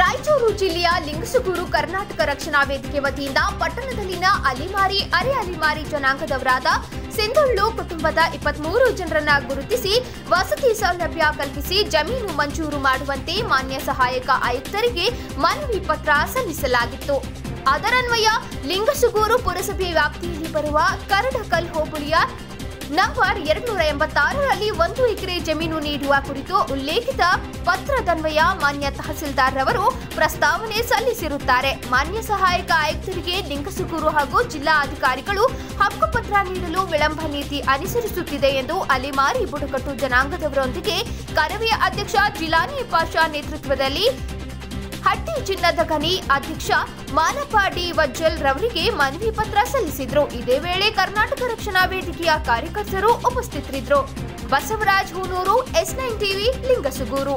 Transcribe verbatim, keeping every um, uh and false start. ರಾಯಚೂರು ಜಿಲ್ಲೆಯ ಲಿಂಗಸಗೂರು ಕರ್ನಾಟಕ ರಕ್ಷಣಾ ವೇದಿಕೆ ವತಿಯಿಂದ ಪಟ್ಟಣದಲ್ಲಿನ ಅಲಿಮಾರಿ ಅರೆ ಅಲಿಮಾರಿ ಜನಾಂಗದವರಾದ ಸಿಂಧುಳ್ಳು ಕುಟುಂಬದ ಇಪ್ಪತ್ಮೂರು ಜನರನ್ನು ಗುರುತಿಸಿ ವಸತಿ ಸೌಲಭ್ಯ ಕಲ್ಪಿಸಿ ಜಮೀನು ಮಂಜೂರು ಮಾಡುವಂತೆ ಮಾನ್ಯ ಸಹಾಯಕ ಆಯುಕ್ತರಿಗೆ ಮನವಿ ಪತ್ರ ಸಲ್ಲಿಸಲಾಗಿತ್ತು। ಅದರನ್ವಯ ಲಿಂಗಸಗೂರು ಪುರಸಭೆ ವ್ಯಾಪ್ತಿಯಲ್ಲಿ ಬರುವ ಕರಡಕಲ್ ಹೋಬಳಿಯ ನಂಬರ್ ಎರಡುನೂರ ಎಂಬತ್ತಾರರಲ್ಲಿ ಒಂದು ಎಕರೆ ಜಮೀನು ನೀಡುವ ಕುರಿತು ಉಲ್ಲೇಖಿತ ಪತ್ರದನ್ವಯ ಮಾನ್ಯ ತಹಸೀಲ್ದಾರ್ ರವರು ಪ್ರಸ್ತಾವನೆ ಸಲ್ಲಿಸಿರುತ್ತಾರೆ। ಮಾನ್ಯ ಸಹಾಯಕ ಆಯುಕ್ತರಿಗೆ ಲಿಂಗಸಗೂರು ಹಾಗೂ ಜಿಲ್ಲಾ ಅಧಿಕಾರಿಗಳು ಹಕ್ಕುಪತ್ರ ನೀಡಲು ವಿಳಂಬ ನೀತಿ ಅನುಸರಿಸುತ್ತಿದೆ ಎಂದು ಅಲೆಮಾರಿ ಬುಡಕಟ್ಟು ಜನಾಂಗದವರೊಂದಿಗೆ ಕರವಿಯ ಅಧ್ಯಕ್ಷ ಜಿಲಾನಿ ಪಾಷಾ ನೇತೃತ್ವದಲ್ಲಿ ಹಟ್ಟಿ ಚಿನ್ನದ ಖನಿ ಅಧ್ಯಕ್ಷ ಮಾನಪ್ಪ ಡಿ ವಜ್ಜಲ್ ರವರಿಗೆ ಮನವಿ ಪತ್ರ ಸಲ್ಲಿಸಿದ್ರು। ಇದೇ ವೇಳೆ ಕರ್ನಾಟಕ ರಕ್ಷಣಾ ವೇದಿಕೆಯ ಕಾರ್ಯಕರ್ತರು ಉಪಸ್ಥಿತರಿದ್ದರು। Basavaraj Hunur, S nine TV, Lingasugur.